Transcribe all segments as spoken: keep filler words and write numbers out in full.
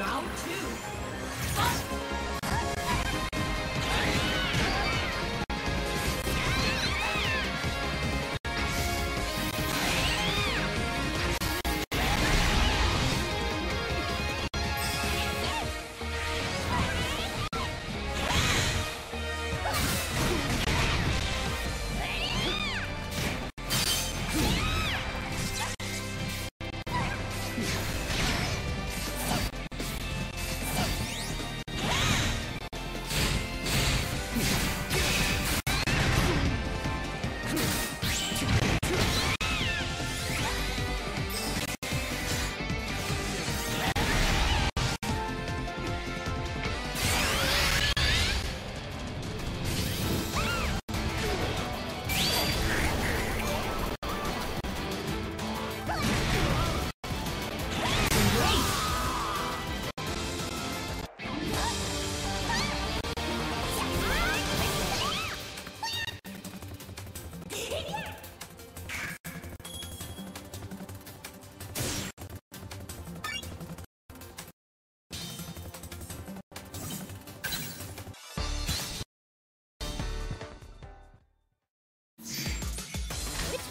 Round two. Fight!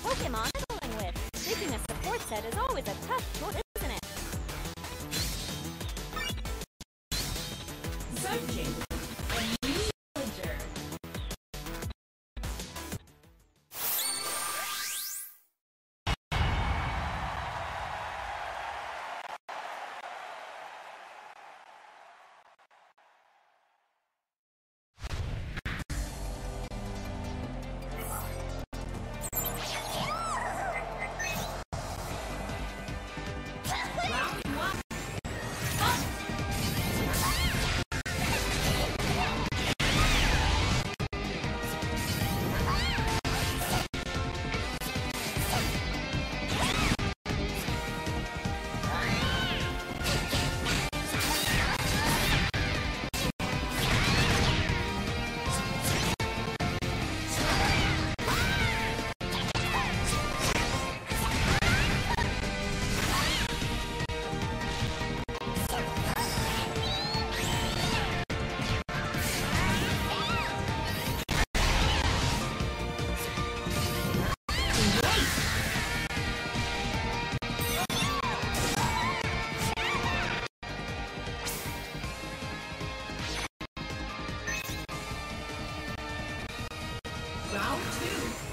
Pokemon are going with. Making a support set is always a tough choice, isn't it? Searching a new villager. Round two.